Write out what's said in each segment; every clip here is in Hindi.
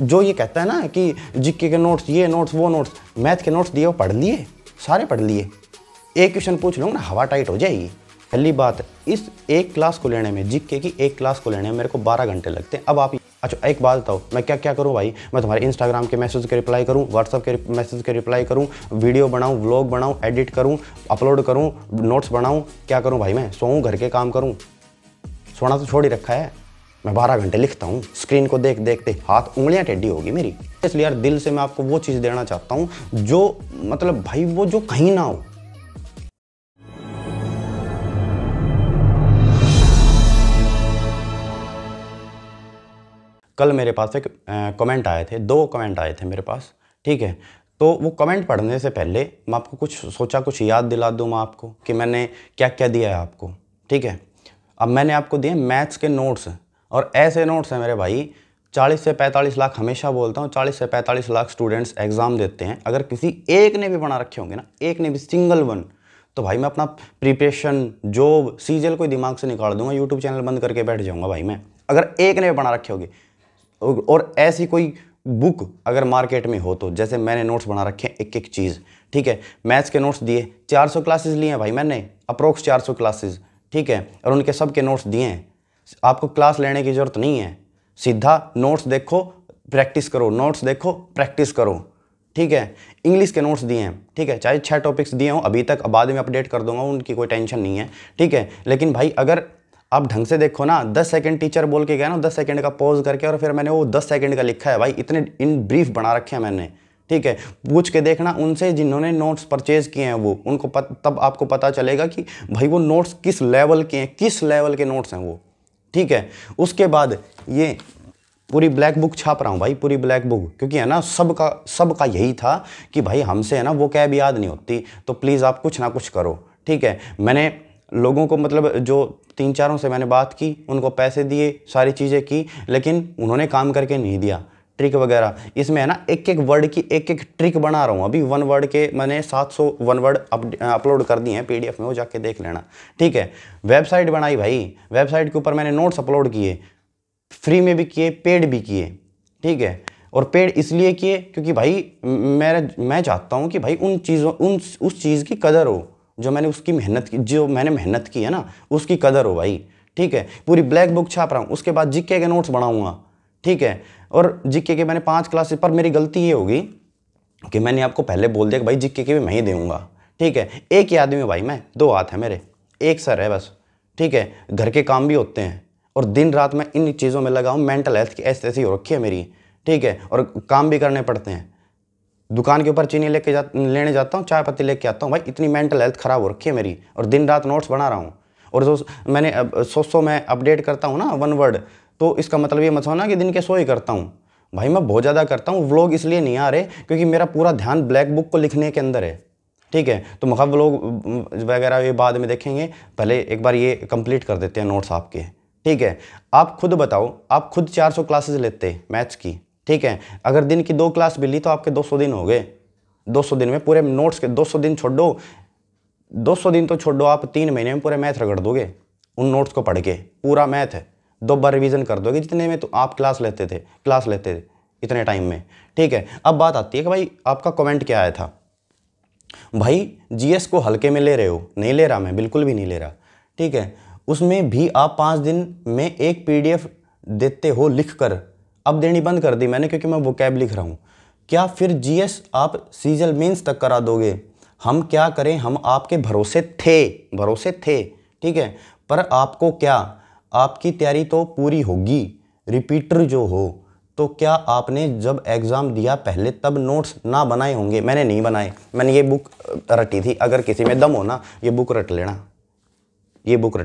जो ये कहता है ना कि जीके के नोट्स, ये नोट्स, वो नोट्स, मैथ के नोट्स दिए वो पढ़ लिए, सारे पढ़ लिए, एक क्वेश्चन पूछ लूँगा ना हवा टाइट हो जाएगी। पहली बात, इस एक क्लास को लेने में, जीके की एक क्लास को लेने में मेरे को 12 घंटे लगते हैं। अब आप अच्छा एक बात बताओ, मैं क्या क्या करूँ भाई? मैं तुम्हारे इंस्टाग्राम के मैसेज के रिप्लाई करूँ, व्हाट्सअप के मैसेज के रिप्लाई करूँ, वीडियो बनाऊँ, व्लॉग बनाऊँ, एडिट करूँ, अपलोड करूँ, नोट्स बनाऊँ, क्या करूँ भाई? मैं सोऊँ, घर के काम करूँ, सोना तो छोड़ ही रखा है। मैं 12 घंटे लिखता हूँ, स्क्रीन को देख देखते हाथ उंगलियाँ टेढ़ी होगी मेरी। इसलिए यार दिल से मैं आपको वो चीज़ देना चाहता हूँ जो मतलब भाई वो जो कहीं ना हो। कल मेरे पास एक कमेंट आए थे, दो कमेंट आए थे मेरे पास, ठीक है। तो वो कमेंट पढ़ने से पहले मैं आपको कुछ सोचा, कुछ याद दिला दूँ मैं आपको कि मैंने क्या क्या दिया है आपको, ठीक है। अब मैंने आपको दिए मैथ्स के नोट्स, और ऐसे नोट्स हैं मेरे भाई 40 से 45 लाख, हमेशा बोलता हूँ 40 से 45 लाख स्टूडेंट्स एग्ज़ाम देते हैं। अगर किसी एक ने भी बना रखे होंगे ना, एक ने भी, सिंगल वन, तो भाई मैं अपना प्रिपरेशन, जॉब, सीजीएल कोई दिमाग से निकाल दूंगा, यूट्यूब चैनल बंद करके बैठ जाऊँगा भाई मैं। अगर एक ने भी बना रखे होंगे, और ऐसी कोई बुक अगर मार्केट में हो तो, जैसे मैंने नोट्स बना रखे हैं एक एक चीज़, ठीक है। मैथ्स के नोट्स दिए, 400 क्लासेस लिए हैं भाई मैंने, अप्रोक्स 400 क्लासेस, ठीक है, और उनके सब के नोट्स दिए हैं। आपको क्लास लेने की ज़रूरत नहीं है, सीधा नोट्स देखो, प्रैक्टिस करो, नोट्स देखो, प्रैक्टिस करो, ठीक है। इंग्लिश के नोट्स दिए हैं, ठीक है, चाहे 6 टॉपिक्स दिए हों अभी तक, अब बाद में अपडेट कर दूंगा, उनकी कोई टेंशन नहीं है, ठीक है। लेकिन भाई अगर आप ढंग से देखो ना, 10 सेकंड टीचर बोल के गया ना, 10 सेकंड का पॉज करके, और फिर मैंने वो 10 सेकंड का लिखा है भाई, इतने इन ब्रीफ बना रखे हैं मैंने, ठीक है। पूछ के देखना उनसे जिन्होंने नोट्स परचेज़ किए हैं वो, उनको तब आपको पता चलेगा कि भाई वो नोट्स किस लेवल के हैं, किस लेवल के नोट्स हैं वो, ठीक है। उसके बाद ये पूरी ब्लैक बुक छाप रहा हूँ भाई, पूरी ब्लैक बुक, क्योंकि है ना सबका यही था कि भाई हमसे है ना वो कैब याद नहीं होती, तो प्लीज़ आप कुछ ना कुछ करो, ठीक है। मैंने लोगों को मतलब जो 3-4 से मैंने बात की, उनको पैसे दिए, सारी चीज़ें की, लेकिन उन्होंने काम करके नहीं दिया। ट्रिक वगैरह इसमें है ना, एक एक वर्ड की एक एक ट्रिक बना रहा हूँ अभी। 1 वर्ड के मैंने 701 वर्ड अपलोड कर दिए हैं PDF में, वो जाके देख लेना, ठीक है। वेबसाइट बनाई भाई, वेबसाइट के ऊपर मैंने नोट्स अपलोड किए, फ्री में भी किए, पेड भी किए, ठीक है। और पेड़ इसलिए किए क्योंकि भाई मैं चाहता हूँ कि भाई उन चीज़ों उस चीज़ की कदर हो जो मैंने उसकी मेहनत की, जो मैंने मेहनत की है ना उसकी कदर हो भाई, ठीक है। पूरी ब्लैक बुक छाप रहा हूँ। उसके बाद जीके के नोट्स बनाऊँगा, ठीक है। और जीके के मैंने 5 क्लासेस पर, मेरी गलती ये होगी कि मैंने आपको पहले बोल दिया कि भाई जीके के भी मैं ही दूंगा, ठीक है। एक ही आदमी भाई मैं, 2 हाथ है मेरे, एक सर है बस, ठीक है। घर के काम भी होते हैं, और दिन रात मैं इन चीज़ों में लगा हूँ। मेंटल हेल्थ की ऐसी हो रखी है मेरी, ठीक है, और काम भी करने पड़ते हैं। दुकान के ऊपर चीनी लेने जाता हूँ, चाय पत्ती लेके आता हूँ भाई, इतनी मेंटल हेल्थ ख़राब हो रखी है मेरी, और दिन रात नोट्स बना रहा हूँ। और जो मैंने 100 मैं अपडेट करता हूँ ना 1 वर्ड, तो इसका मतलब ये मत समझना कि दिन के 100 ही करता हूँ भाई, मैं बहुत ज़्यादा करता हूँ। व्लॉग इसलिए नहीं आ रहे क्योंकि मेरा पूरा ध्यान ब्लैक बुक को लिखने के अंदर है, ठीक है। तो मखा व्लॉग वगैरह ये बाद में देखेंगे, पहले एक बार ये कंप्लीट कर देते हैं नोट्स आपके, ठीक है। आप खुद बताओ, आप खुद 400 क्लासेज लेते मैथ्स की, ठीक है। अगर दिन की 2 क्लास भी ली तो आपके 200 दिन हो गए। 200 दिन में पूरे नोट्स के 200 दिन छोड़ो, 200 दिन तो छोड़ो, आप 3 महीने में पूरे मैथ रगड़ दोगे उन नोट्स को पढ़ के। पूरा मैथ है, 2 बार रिवीजन कर दोगे जितने में तो आप क्लास लेते थे इतने टाइम में, ठीक है। अब बात आती है कि भाई आपका कॉमेंट क्या आया था। भाई जीएस को हल्के में ले रहे हो, नहीं ले रहा मैं, बिल्कुल भी नहीं ले रहा, ठीक है। उसमें भी आप 5 दिन में एक PDF देते हो लिख कर, अब देनी बंद कर दी मैंने क्योंकि मैं वोकैब लिख रहा हूँ। क्या फिर जीएस आप सीजीएल मेंस तक करा दोगे? हम क्या करें, हम आपके भरोसे थे, ठीक है। पर आपको क्या, आपकी तैयारी तो पूरी होगी, रिपीटर जो हो तो क्या आपने जब एग्ज़ाम दिया पहले तब नोट्स ना बनाए होंगे? मैंने नहीं बनाए, मैंने ये बुक रटी थी। अगर किसी में दम हो ना ये बुक रट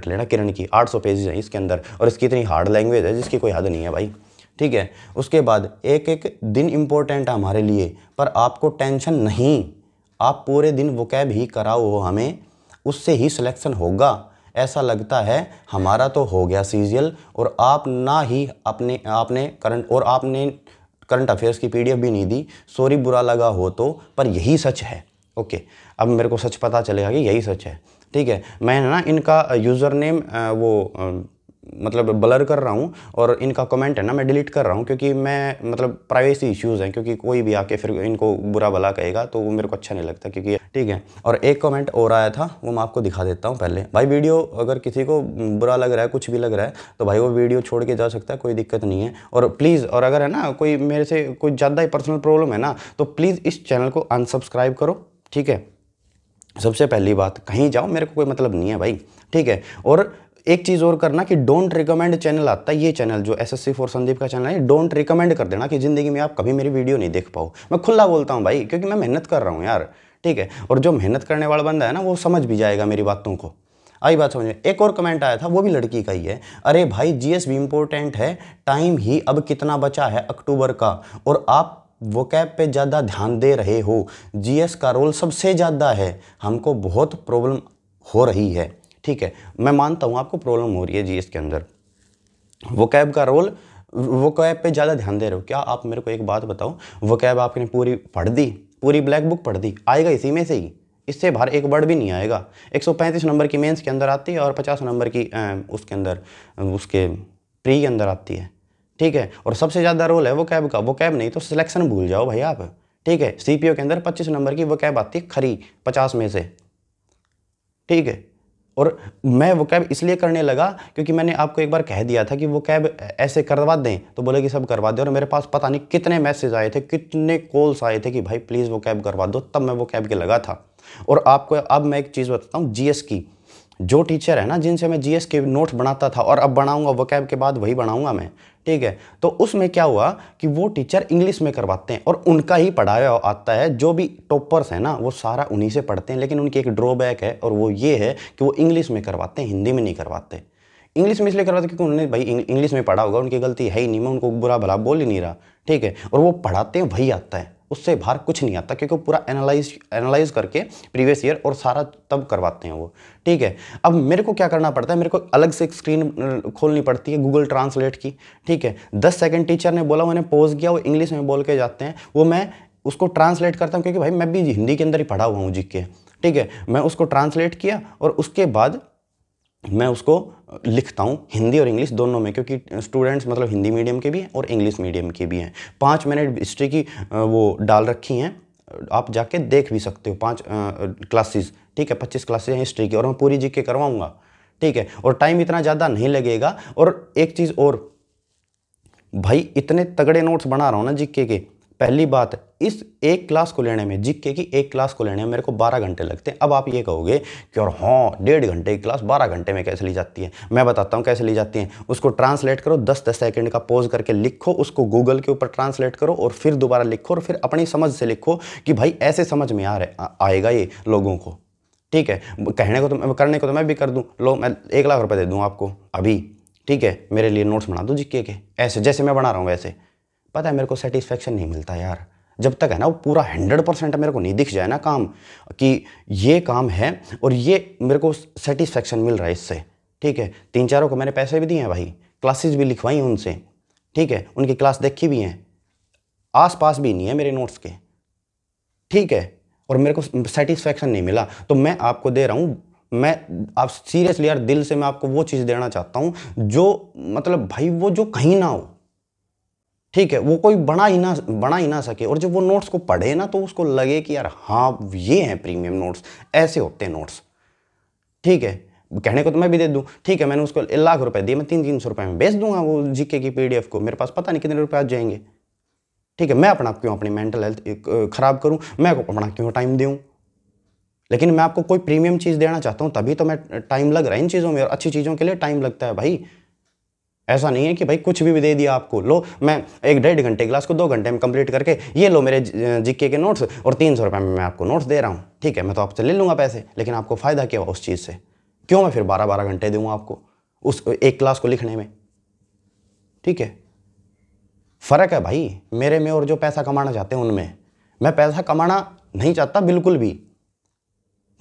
लेना, किरण की 800 पेजेज हैं इसके अंदर, और इसकी इतनी हार्ड लैंग्वेज है जिसकी कोई हद नहीं है भाई, ठीक है। उसके बाद एक एक दिन इम्पोर्टेंट है हमारे लिए, पर आपको टेंशन नहीं, आप पूरे दिन वोकैब ही कराओ हमें, उससे ही सिलेक्शन होगा। ऐसा लगता है हमारा तो हो गया सीजीएल, और आप ना ही आपने करंट अफेयर्स की PDF भी नहीं दी। सॉरी बुरा लगा हो तो, पर यही सच है। ओके, अब मेरे को सच पता चलेगा कि यही सच है, ठीक है। मैं ना इनका यूज़र नेम वो मतलब ब्लर कर रहा हूँ और इनका कमेंट है ना मैं डिलीट कर रहा हूँ, क्योंकि मैं मतलब प्राइवेसी इश्यूज़ हैं, क्योंकि कोई भी आके फिर इनको बुरा भला कहेगा तो वो मेरे को अच्छा नहीं लगता, क्योंकि ठीक है। और एक कमेंट और आया था वो मैं आपको दिखा देता हूँ। पहले भाई वीडियो अगर किसी को बुरा लग रहा है, कुछ भी लग रहा है, तो भाई वो वीडियो छोड़ के जा सकता है, कोई दिक्कत नहीं है। और प्लीज़, और अगर है ना कोई मेरे से कोई ज़्यादा ही पर्सनल प्रॉब्लम है ना, तो प्लीज़ इस चैनल को अनसब्सक्राइब करो, ठीक है। सबसे पहली बात, कहीं जाओ मेरे को कोई मतलब नहीं है भाई, ठीक है। और एक चीज़ और करना कि डोंट रिकमेंड चैनल आता है, ये चैनल जो SSC4 संदीप का चैनल है, डोंट रिकमेंड कर देना कि ज़िंदगी में आप कभी मेरी वीडियो नहीं देख पाओ। मैं खुला बोलता हूँ भाई, क्योंकि मैं मेहनत कर रहा हूँ यार, ठीक है। और जो मेहनत करने वाला बंदा है ना वो समझ भी जाएगा मेरी बातों को, आई बात समझे। एक और कमेंट आया था, वो भी लड़की का ही है। अरे भाई GS भी इम्पोर्टेंट है, टाइम ही अब कितना बचा है अक्टूबर का, और आप वोकैब पे ज़्यादा ध्यान दे रहे हो। GS का रोल सबसे ज़्यादा है, हमको बहुत प्रॉब्लम हो रही है, ठीक है। मैं मानता हूँ आपको प्रॉब्लम हो रही है GS के अंदर, वोकैब का रोल, वोकैब पे ज़्यादा ध्यान दे रहे हो। क्या आप मेरे को एक बात बताओ, वोकैब आपने पूरी पढ़ दी, पूरी ब्लैक बुक पढ़ दी, आएगा इसी में से ही, इससे बाहर एक वर्ड भी नहीं आएगा। 135 नंबर की मेंस के अंदर आती है और 50 नंबर की उसके अंदर उसके प्री के अंदर आती है, ठीक है। और सबसे ज़्यादा रोल है वोकैब का, वोकैब नहीं तो सिलेक्शन भूल जाओ भाई आप, ठीक है। CPO के अंदर 25 नंबर की वोकैब आती है खरी 50 में से, ठीक है। और मैं वोकैब इसलिए करने लगा क्योंकि मैंने आपको एक बार कह दिया था कि वोकैब ऐसे करवा दें, तो बोले कि सब करवा दें। और मेरे पास पता नहीं कितने मैसेज आए थे, कितने कॉल्स आए थे कि भाई प्लीज़ वोकैब करवा दो, तब मैं वोकैब के लगा था। और आपको अब मैं एक चीज़ बताता हूँ, GS की जो टीचर है ना, जिनसे मैं GS के नोट्स बनाता था और अब बनाऊंगा वोकैब के बाद वही बनाऊंगा मैं, ठीक है। तो उसमें क्या हुआ कि वो टीचर इंग्लिश में करवाते हैं और उनका ही पढ़ाया आता है, जो भी टॉपर्स हैं ना वो सारा उन्हीं से पढ़ते हैं। लेकिन उनकी एक ड्रॉबैक है, और वो ये है कि वो इंग्लिश में करवाते हैं, हिंदी में नहीं करवाते। इंग्लिश में इसलिए करवाते क्योंकि उन्होंने भाई इंग्लिश में पढ़ा होगा, उनकी गलती है ही नहीं, मैं उनको बुरा भला बोल ही नहीं रहा, ठीक है। और वो पढ़ाते हैं वही आता है, उससे बाहर कुछ नहीं आता, क्योंकि पूरा एनालाइज करके प्रीवियस ईयर और सारा तब करवाते हैं वो, ठीक है। अब मेरे को क्या करना पड़ता है, मेरे को अलग से स्क्रीन खोलनी पड़ती है गूगल ट्रांसलेट की, ठीक है। 10 सेकंड टीचर ने बोला, मैंने पॉज किया, वो इंग्लिश में बोल के जाते हैं, वो मैं उसको ट्रांसलेट करता हूँ, क्योंकि भाई मैं भी हिंदी के अंदर ही पढ़ा हुआ हूँ जीके, ठीक है। मैं उसको ट्रांसलेट किया और उसके बाद मैं उसको लिखता हूँ हिंदी और इंग्लिश दोनों में, क्योंकि स्टूडेंट्स मतलब हिंदी मीडियम के भी हैं और इंग्लिश मीडियम के भी हैं। 5 मिनट हिस्ट्री की वो डाल रखी हैं, आप जाके देख भी सकते हो, 5 क्लासेस, ठीक है। 25 क्लासेस हैं हिस्ट्री की, और मैं पूरी जीके करवाऊँगा, ठीक है। और टाइम इतना ज़्यादा नहीं लगेगा। और एक चीज़ और भाई, इतने तगड़े नोट्स बना रहा हूँ ना जीके के, पहली बात इस एक क्लास को लेने में, जीके की एक क्लास को लेने में मेरे को 12 घंटे लगते हैं। अब आप ये कहोगे कि और हाँ 1.5 घंटे की क्लास 12 घंटे में कैसे ली जाती है, मैं बताता हूँ कैसे ली जाती है। उसको ट्रांसलेट करो, 10-10 सेकंड का पॉज करके लिखो, उसको गूगल के ऊपर ट्रांसलेट करो और फिर दोबारा लिखो, और फिर अपनी समझ से लिखो कि भाई ऐसे समझ में आएगा ये लोगों को, ठीक है। कहने को तो, करने को तो मैं भी कर दूँ, लो मैं 1 लाख रुपये दे दूँ आपको अभी, ठीक है, मेरे लिए नोट्स बना दो जीके के, ऐसे जैसे मैं बना रहा हूँ वैसे। पता है मेरे को सेटिस्फेक्शन नहीं मिलता यार, जब तक है ना वो पूरा 100% मेरे को नहीं दिख जाए ना काम, कि ये काम है और ये मेरे को सेटिस्फेक्शन मिल रहा है इससे, ठीक है। 3-4 को मैंने पैसे भी दिए हैं भाई, क्लासेस भी लिखवाई हैं उनसे, ठीक है, उनकी क्लास देखी भी हैं, आसपास भी नहीं है मेरे नोट्स के, ठीक है, और मेरे को सेटिस्फेक्शन नहीं मिला। तो मैं आपको दे रहा हूँ, मैं आप सीरियसली यार दिल से मैं आपको वो चीज़ देना चाहता हूँ जो मतलब भाई वो जो कहीं ना हो, ठीक है, वो कोई बना ही ना सके। और जब वो नोट्स को पढ़े ना तो उसको लगे कि यार हाँ ये हैं प्रीमियम नोट्स, ऐसे होते हैं नोट्स, ठीक है। कहने को तो मैं भी दे दूँ, ठीक है, मैंने उसको 1 लाख रुपए दिए, मैं 300-300 रुपये में बेच दूंगा वो जीके की PDF को, मेरे पास पता नहीं कितने रुपए आ जाएंगे, ठीक है। मैं अपना क्यों अपनी मेंटल हेल्थ ख़राब करूँ, मैं अपना क्यों टाइम दूँ, लेकिन मैं आपको कोई प्रीमियम चीज़ देना चाहता हूँ, तभी तो मैं टाइम लग रहा है इन चीज़ों में, और अच्छी चीज़ों के लिए टाइम लगता है भाई। ऐसा नहीं है कि भाई कुछ भी दे दिया आपको, लो मैं 1-1.5 घंटे क्लास को 2 घंटे में कंप्लीट करके ये लो मेरे जीके के नोट्स, और 300 रुपये में मैं आपको नोट्स दे रहा हूँ, ठीक है। मैं तो आपसे ले लूँगा पैसे, लेकिन आपको फ़ायदा क्या हुआ उस चीज़ से, क्यों मैं फिर 12-12 घंटे दूँगा आपको उस एक क्लास को लिखने में, ठीक है। फ़र्क है भाई मेरे में और जो पैसा कमाना चाहते हैं उनमें। मैं पैसा कमाना नहीं चाहता बिल्कुल भी,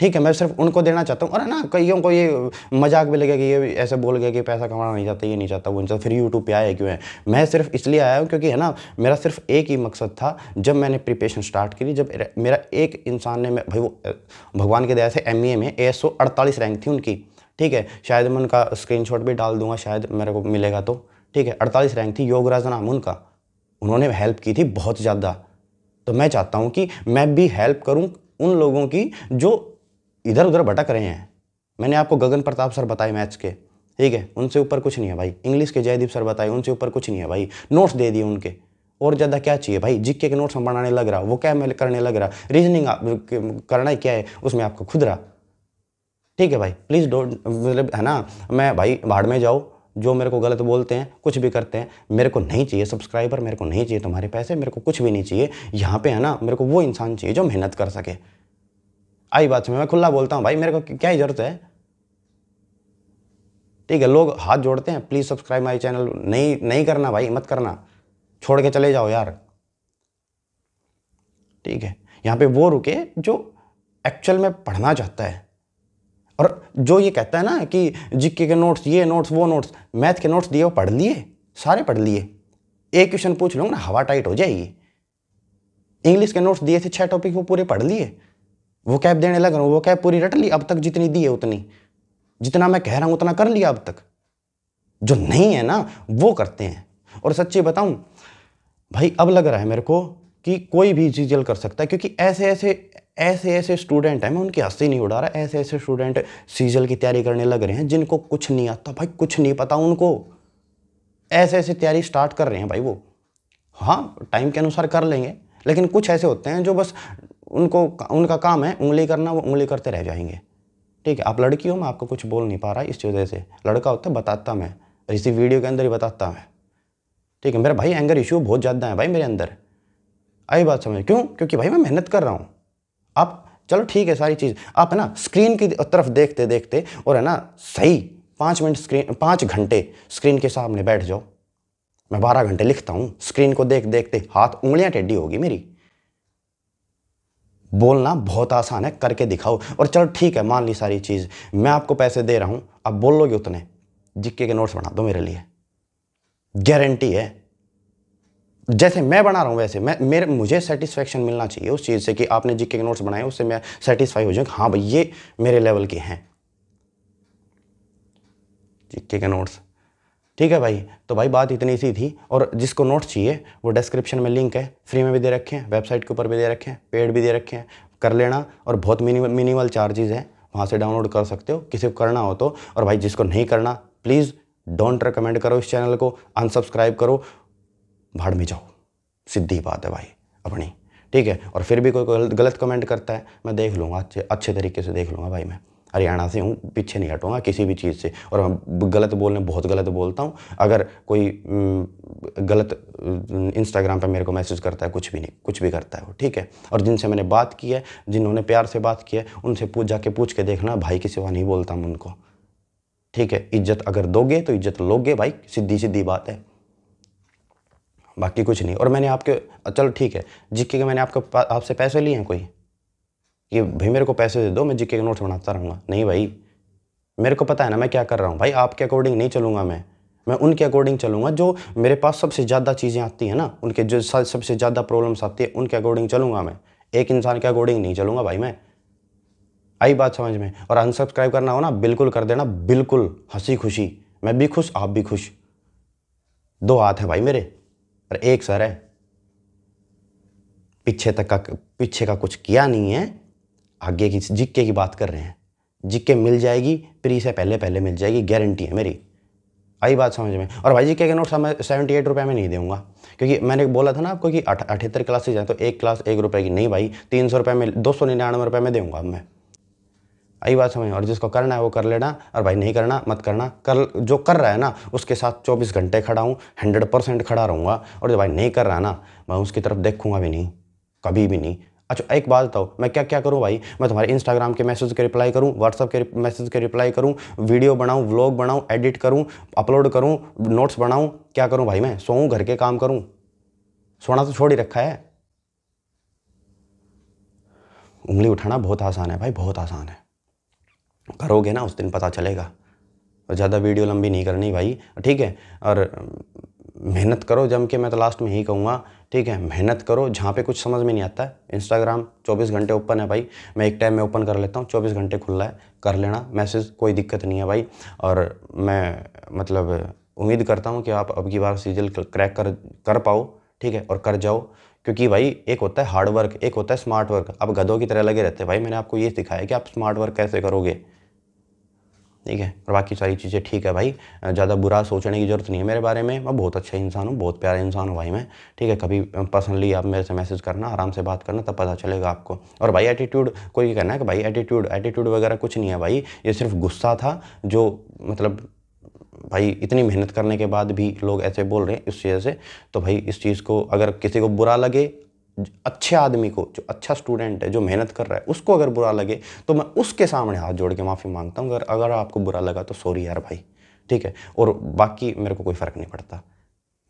ठीक है, मैं सिर्फ उनको देना चाहता हूँ। और है ना कईयों को ये मजाक भी लगेगा कि ये ऐसे बोल गया कि पैसा कमाना नहीं चाहता, ये नहीं चाहता, वो नहीं चाहता, फिर यूट्यूब पे आया क्यों है। मैं सिर्फ इसलिए आया हूँ क्योंकि है ना मेरा सिर्फ एक ही मकसद था जब मैंने प्रिपरेशन स्टार्ट करी, जब मेरा एक इंसान ने भाई वो भगवान की दया से MA में 148 रैंक थी उनकी, ठीक है। शायद मैं उनका स्क्रीनशॉट भी डाल दूंगा, शायद मेरे को मिलेगा तो ठीक है। 48 रैंक थी, योगराज नाम उनका, उन्होंने हेल्प की थी बहुत ज़्यादा। तो मैं चाहता हूँ कि मैं भी हेल्प करूँ उन लोगों की जो इधर उधर भटक रहे हैं। मैंने आपको गगन प्रताप सर बताए मैथ्स के, ठीक है, उनसे ऊपर कुछ नहीं है भाई। इंग्लिश के जयदीप सर बताए, उनसे ऊपर कुछ नहीं है भाई। नोट्स दे दिए उनके, और ज़्यादा क्या चाहिए भाई। जीके के नोट्स हम बनाने लग रहा, वो क्या मैं करने लग रहा, रीजनिंग करना क्या है उसमें आपको खुद रहा। ठीक है भाई, प्लीज़ डोंट, मतलब है ना, मैं भाई भाड़ में जाओ, जो मेरे को गलत बोलते हैं, कुछ भी करते हैं, मेरे को नहीं चाहिए सब्सक्राइबर, मेरे को नहीं चाहिए तुम्हारे पैसे, मेरे को कुछ भी नहीं चाहिए यहाँ पे, है ना। मेरे को वो इंसान चाहिए जो मेहनत कर सके। आई बात में मैं खुला बोलता हूँ भाई, मेरे को क्या जरूरत है। ठीक है, लोग हाथ जोड़ते हैं, प्लीज़ सब्सक्राइब माई चैनल, नहीं करना भाई, मत करना, छोड़ के चले जाओ यार। ठीक है, यहाँ पे वो रुके जो एक्चुअल में पढ़ना चाहता है, और जो ये कहता है ना कि जीके के नोट्स, ये नोट्स, वो नोट्स, मैथ के नोट्स दिए, वो पढ़ लिए, सारे पढ़ लिए, एक क्वेश्चन पूछ लूँगा ना हवा टाइट हो जाएगी। इंग्लिश के नोट्स दिए थे 6 टॉपिक, वो पूरे पढ़ लिए, वो कैप देने लग रहा हूँ, वो कैप पूरी रट ली अब तक, जितनी दी है उतनी, जितना मैं कह रहा हूँ उतना कर लिया अब तक। जो नहीं है ना वो करते हैं। और सच्ची बताऊं भाई, अब लग रहा है मेरे को कि कोई भी सीजीएल कर सकता है, क्योंकि ऐसे ऐसे स्टूडेंट हैं, मैं उनकी हंसी नहीं उड़ा रहा, ऐसे ऐसे स्टूडेंट सीजीएल की तैयारी करने लग रहे हैं जिनको कुछ नहीं आता भाई, कुछ नहीं पता उनको, ऐसे तैयारी स्टार्ट कर रहे हैं भाई वो। हाँ, टाइम के अनुसार कर लेंगे, लेकिन कुछ ऐसे होते हैं जो बस उनको, उनका काम है उंगली करना, वो उंगली करते रह जाएंगे। ठीक है, आप लड़की हो, मैं आपको कुछ बोल नहीं पा रहा इस वजह से, लड़का होता बताता मैं, इसी वीडियो के अंदर ही बताता मैं। ठीक है, मेरा भाई एंगर इशू बहुत ज़्यादा है भाई मेरे अंदर, आई बात समझ, क्यों, क्योंकि भाई मैं मेहनत कर रहा हूँ। आप चलो ठीक है, सारी चीज़ आप ना स्क्रीन की तरफ देखते देखते, और है ना सही 5 मिनट स्क्रीन, 5 घंटे स्क्रीन के सामने बैठ जाओ। मैं 12 घंटे लिखता हूँ, स्क्रीन को देख देखते हाथ उंगलियाँ टेढ़ी होगी मेरी। बोलना बहुत आसान है, करके दिखाओ। और चलो ठीक है, मान ली सारी चीज़, मैं आपको पैसे दे रहा हूँ, आप बोल लोगे उतने, जीके के नोट्स बना दो मेरे लिए, गारंटी है। जैसे मैं बना रहा हूँ वैसे मुझे सेटिस्फेक्शन मिलना चाहिए उस चीज़ से कि आपने जीके के नोट्स बनाए, उससे मैं सेटिस्फाई हो जाऊँ, हाँ भाई ये मेरे लेवल के हैं जीके के नोट्स। ठीक है भाई, तो भाई बात इतनी सी थी। और जिसको नोट्स चाहिए वो डिस्क्रिप्शन में लिंक है, फ्री में भी दे रखे हैं, वेबसाइट के ऊपर भी दे रखे हैं, पेड भी दे रखे हैं, कर लेना। और बहुत मिनिमल चार्जेस हैं, वहाँ से डाउनलोड कर सकते हो किसी को करना हो तो। और भाई जिसको नहीं करना, प्लीज़ डोंट रिकमेंड करो इस चैनल को, अनसब्सक्राइब करो, भाड़ में जाओ, सीधी बात है भाई अपनी। ठीक है, और फिर भी कोई गलत कमेंट करता है मैं देख लूँगा, अच्छे तरीके से देख लूँगा भाई। मैं हरियाणा से हूँ, पीछे नहीं हटूँगा किसी भी चीज़ से, और मैं गलत बोलने, बहुत गलत बोलता हूँ। अगर कोई गलत इंस्टाग्राम पे मेरे को मैसेज करता है, कुछ भी नहीं, कुछ भी करता है वो, ठीक है। और जिनसे मैंने बात की है, जिन्होंने प्यार से बात की है, उनसे पूछ के देखना भाई के सिवा नहीं बोलता हूँ उनको। ठीक है, इज्जत अगर दोगे तो इज्जत लोगे भाई, सीधी बात है, बाकी कुछ नहीं। और मैंने आपके, चलो ठीक है, जीके के मैंने आपसे पैसे लिए हैं कोई, ये भाई मेरे को पैसे दे दो मैं जीके के नोट्स बनाता रहूँगा, नहीं भाई, मेरे को पता है ना मैं क्या कर रहा हूँ भाई। आपके अकॉर्डिंग नहीं चलूँगा मैं उनके अकॉर्डिंग चलूँगा, जो मेरे पास सबसे ज़्यादा चीज़ें आती हैं ना, उनके जो सबसे ज़्यादा प्रॉब्लम्स आती है उनके अकॉर्डिंग चलूँगा मैं, एक इंसान के अकॉर्डिंग नहीं चलूँगा भाई मैं। आई बात समझ में। और अनसब्सक्राइब करना हो ना, बिल्कुल कर देना, बिल्कुल हंसी खुशी, मैं भी खुश आप भी खुश, 2 हाथ है भाई मेरे और 1 सर है, पीछे का कुछ किया नहीं है, आगे की जीके की बात कर रहे हैं, जीके मिल जाएगी, प्री से पहले मिल जाएगी, गारंटी है मेरी। आई बात समझ में। और भाई जीके के नोट्स मैं 78 रुपये में नहीं दूँगा, क्योंकि मैंने बोला था ना आपको कि 78 क्लासेज हैं तो एक क्लास 1 रुपये की, नहीं भाई 300 रुपये में, 299 रुपये में दूँगा अब मैं। आई बात समझ। और जिसको करना है वो कर लेना, और भाई नहीं करना मत करना, कर जो कर रहा है ना उसके साथ 24 घंटे खड़ा हूँ, 100% खड़ा रहूँगा। और जो भाई नहीं कर रहा ना, मैं उसकी तरफ देखूँगा भी नहीं, कभी भी नहीं। अच्छा एक बात बताओ, मैं क्या करूं भाई, मैं तुम्हारे इंस्टाग्राम के मैसेज के रिप्लाई करूं, व्हाट्सअप के मैसेज के रिप्लाई करूं, वीडियो बनाऊं, व्लॉग बनाऊं, एडिट करूं, अपलोड करूं, नोट्स बनाऊं, क्या करूं भाई मैं, सोऊं, घर के काम करूं, सोना तो छोड़ ही रखा है। उंगली उठाना बहुत आसान है भाई, बहुत आसान है, करोगे ना उस दिन पता चलेगा। और ज़्यादा वीडियो लंबी नहीं करनी भाई, ठीक है, और मेहनत करो जम के। मैं तो लास्ट में यही कहूँगा ठीक है, मेहनत करो। जहाँ पे कुछ समझ में नहीं आता है, इंस्टाग्राम 24 घंटे ओपन है भाई, मैं एक टाइम में ओपन कर लेता हूँ, 24 घंटे खुला है, कर लेना मैसेज, कोई दिक्कत नहीं है भाई। और मैं मतलब उम्मीद करता हूँ कि आप अब की बार सीजीएल क्रैक कर पाओ, ठीक है, और कर जाओ। क्योंकि भाई एक होता है हार्ड वर्क, एक होता है स्मार्ट वर्क। आप गधों की तरह लगे रहते हैं भाई, मैंने आपको ये सिखाया कि आप स्मार्ट वर्क कैसे करोगे, ठीक है, और बाकी सारी चीज़ें ठीक है भाई। ज़्यादा बुरा सोचने की ज़रूरत नहीं है मेरे बारे में, मैं बहुत अच्छा इंसान हूँ, बहुत प्यारा इंसान हूँ भाई मैं, ठीक है। कभी पर्सनली आप मेरे से मैसेज करना, आराम से बात करना, तब पता चलेगा आपको। और भाई एटीट्यूड, कोई कहना है कि भाई एटीट्यूड वगैरह कुछ नहीं है भाई, ये सिर्फ गुस्सा था जो मतलब भाई इतनी मेहनत करने के बाद भी लोग ऐसे बोल रहे हैं इस वजह से। तो भाई इस चीज़ को अगर किसी को बुरा लगे, अच्छे आदमी को, जो अच्छा स्टूडेंट है, जो मेहनत कर रहा है, उसको अगर बुरा लगे तो मैं उसके सामने हाथ जोड़ के माफ़ी मांगता हूँ। अगर आपको बुरा लगा तो सॉरी यार भाई, ठीक है। और बाकी मेरे को कोई फ़र्क नहीं पड़ता,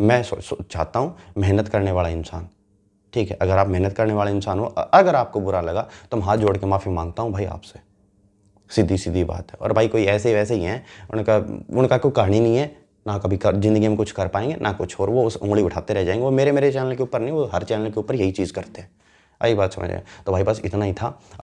मैं चाहता हूँ मेहनत करने वाला इंसान, ठीक है। अगर आप मेहनत करने वाला इंसान हो, अगर आपको बुरा लगा तो मैं हाथ जोड़ के माफ़ी मांगता हूँ भाई आपसे, सीधी सीधी बात है। और भाई कोई ऐसे वैसे ही हैं, उनका कोई कहानी नहीं है, ना कभी ज़िंदगी में कुछ कर पाएंगे ना कुछ, और वो उस उंगली उठाते रह जाएंगे। वो मेरे चैनल के ऊपर नहीं, वो हर चैनल के ऊपर यही चीज़ करते हैं। आई बात समझ आए। तो भाई बस इतना ही था।